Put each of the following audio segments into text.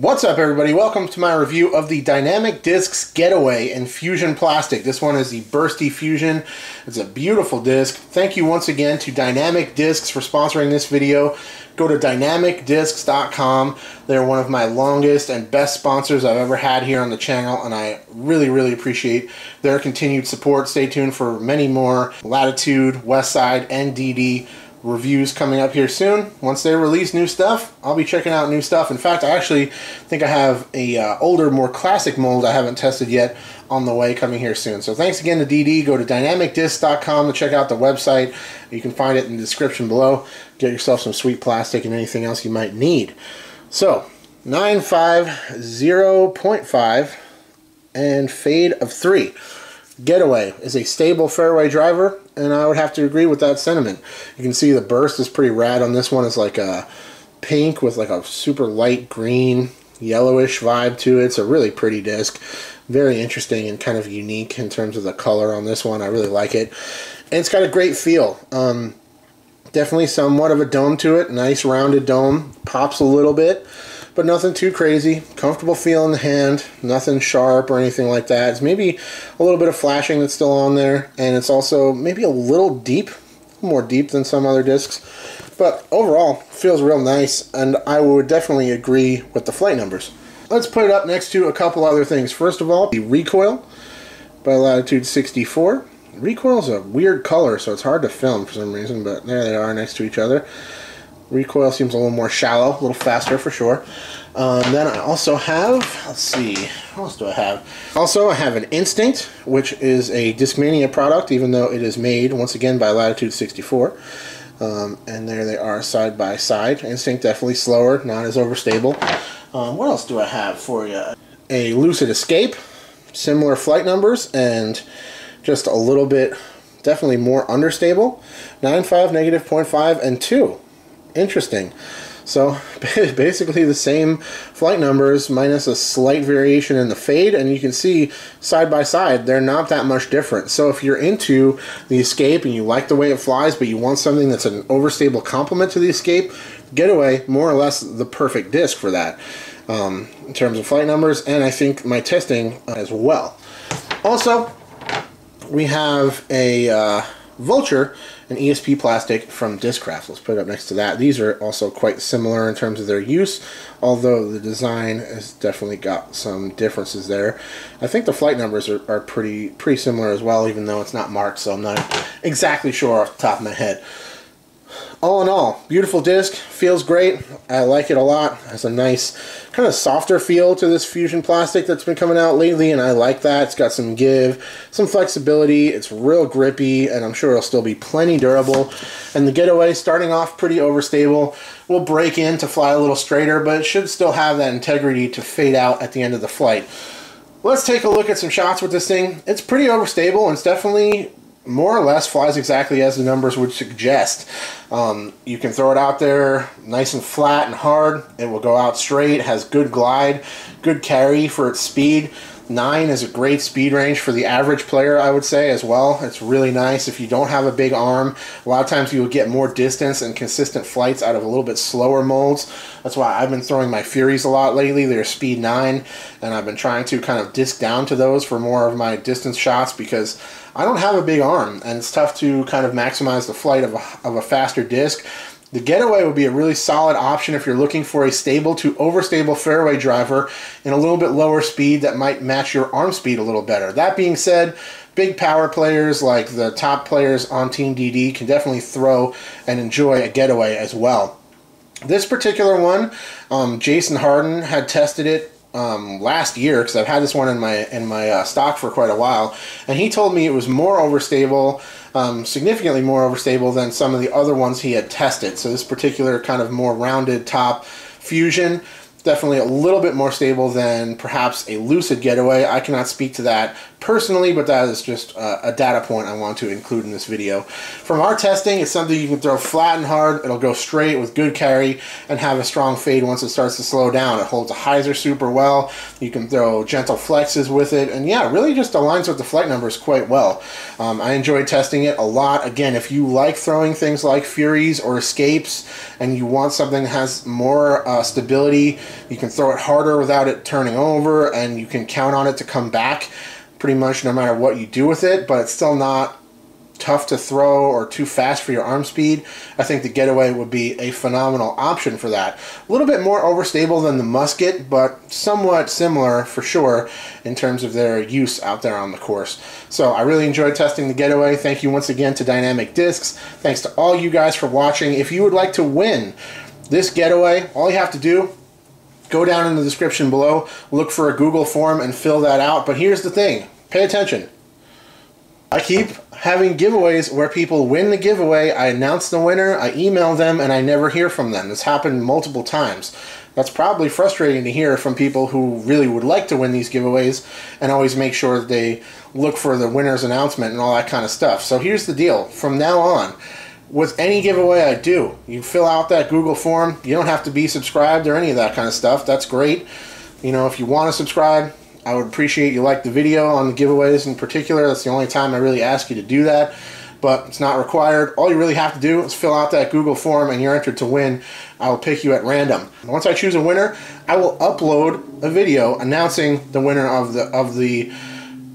What's up, everybody? Welcome to my review of the Dynamic Discs Getaway in Fuzion Plastic. This one is the Bursty Fuzion. It's a beautiful disc. Thank you once again to Dynamic Discs for sponsoring this video. Go to dynamicdiscs.com. They're one of my longest and best sponsors I've ever had here on the channel, and I really appreciate their continued support. Stay tuned for many more Latitude, Westside, and DD reviews coming up here soon. Once they release new stuff, I'll be checking out new stuff. In fact, I actually think I have a older, more classic mold I haven't tested yet on the way coming here soon. So thanks again to DD. Go to dynamicdiscs.com to check out the website. You can find it in the description below. Get yourself some sweet plastic and anything else you might need. So 950.5 and fade of 3. Getaway is a stable fairway driver, and I would have to agree with that sentiment. You can see the burst is pretty rad on this one. It's like a pink with like a super light green, yellowish vibe to it. It's a really pretty disc. Very interesting and kind of unique in terms of the color on this one. I really like it. And it's got a great feel. Definitely somewhat of a dome to it. Nice rounded dome. Pops a little bit, but nothing too crazy. Comfortable feel in the hand, nothing sharp or anything like that. It's maybe a little bit of flashing that's still on there, and it's also maybe a little deep, more deep than some other discs. But overall, feels real nice, and I would definitely agree with the flight numbers. Let's put it up next to a couple other things. First of all, the recoil by Latitude 64. Recoil's a weird color, so it's hard to film for some reason, but there they are next to each other. Recoil seems a little more shallow, a little faster for sure. Then I also have, let's see, what else do I have? Also, I have an Instinct, which is a Discmania product, even though it is made, once again, by Latitude 64. And there they are side by side. Instinct definitely slower, not as overstable. What else do I have for you? A Lucid Escape, similar flight numbers, and just a little bit, definitely more understable. 9.5, negative 0.5, and 2. Interesting. So basically the same flight numbers minus a slight variation in the fade, and you can see side by side they're not that much different. So if you're into the Escape and you like the way it flies, but you want something that's an overstable complement to the Escape, Getaway more or less the perfect disc for that, in terms of flight numbers, and I think my testing as well. Also, we have a Vulture, an ESP plastic from Discraft. Let's put it up next to that. These are also quite similar in terms of their use, although the design has definitely got some differences there. I think the flight numbers are pretty similar as well, even though it's not marked, so I'm not exactly sure off the top of my head. All in all, beautiful disc, feels great. I like it a lot. It has a nice kind of softer feel to this Fuzion plastic that's been coming out lately, and I like that. It's got some give, some flexibility. It's real grippy, and I'm sure it'll still be plenty durable. And the Getaway, starting off pretty overstable, will break in to fly a little straighter, but it should still have that integrity to fade out at the end of the flight. Let's take a look at some shots with this thing. It's pretty overstable, and it's definitely more or less flies exactly as the numbers would suggest. You can throw it out there nice and flat and hard. It will go out straight, has good glide, good carry for its speed. 9 is a great speed range for the average player, I would say, as well. It's really nice if you don't have a big arm. A lot of times you will get more distance and consistent flights out of a little bit slower molds. That's why I've been throwing my Furies a lot lately. They're speed 9, and I've been trying to kind of disc down to those for more of my distance shots because I don't have a big arm, and it's tough to kind of maximize the flight of a faster disc. The Getaway would be a really solid option if you're looking for a stable to overstable fairway driver in a little bit lower speed that might match your arm speed a little better. That being said, big power players like the top players on Team DD can definitely throw and enjoy a Getaway as well. This particular one, Jason Hardin had tested it last year, because I've had this one in my stock for quite a while, and he told me it was more overstable, significantly more overstable than some of the other ones he had tested. So this particular kind of more rounded top Fuzion, definitely a little bit more stable than perhaps a Lucid Getaway. I cannot speak to that personally, but that is just a data point I want to include in this video. From our testing, it's something you can throw flat and hard. It'll go straight with good carry and have a strong fade once it starts to slow down. It holds a hyzer super well. You can throw gentle flexes with it, and yeah, really just aligns with the flight numbers quite well. I enjoyed testing it a lot. Again, if you like throwing things like Furies or Escapes and you want something that has more stability You can throw it harder without it turning over, and you can count on it to come back pretty much no matter what you do with it, but it's still not tough to throw or too fast for your arm speed. I think the Getaway would be a phenomenal option for that. A little bit more overstable than the musket, but somewhat similar for sure in terms of their use out there on the course. So I really enjoyed testing the Getaway. Thank you once again to Dynamic Discs. Thanks to all you guys for watching. If you would like to win this Getaway, all you have to do, go down in the description below, look for a Google form and fill that out. But here's the thing, pay attention. I keep having giveaways where people win the giveaway, I announce the winner, I email them, and I never hear from them. It's happened multiple times. That's probably frustrating to hear from people who really would like to win these giveaways and always make sure that they look for the winner's announcement and all that kind of stuff. So here's the deal. From now on, with any giveaway I do, you fill out that Google form. You don't have to be subscribed or any of that kind of stuff. That's great. You know, if you want to subscribe, I would appreciate you like the video on the giveaways in particular. That's the only time I really ask you to do that, but it's not required. All you really have to do is fill out that Google form and you're entered to win. I will pick you at random. Once I choose a winner, I will upload a video announcing the winner of the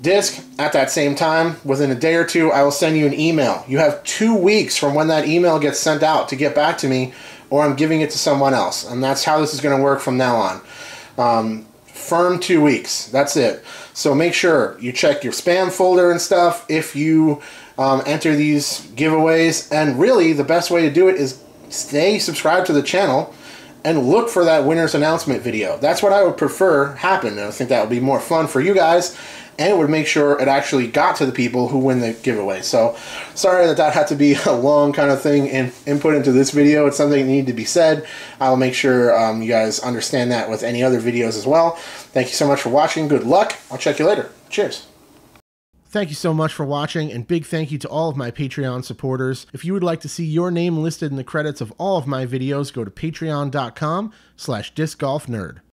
disc at that same time. Within a day or two, I will send you an email. You have 2 weeks from when that email gets sent out to get back to me, or I'm giving it to someone else. And that's how this is going to work from now on. Firm 2 weeks, that's it. So make sure you check your spam folder and stuff if you enter these giveaways. And really the best way to do it is stay subscribed to the channel and look for that winner's announcement video. That's what I would prefer happen. I think that would be more fun for you guys, and it would make sure it actually got to the people who win the giveaway. So sorry that had to be a long kind of thing and input into this video. It's something that needed to be said. I'll make sure you guys understand that with any other videos as well. Thank you so much for watching. Good luck. I'll check you later. Cheers. Thank you so much for watching, and big thank you to all of my Patreon supporters. If you would like to see your name listed in the credits of all of my videos, go to patreon.com/discgolfnerd.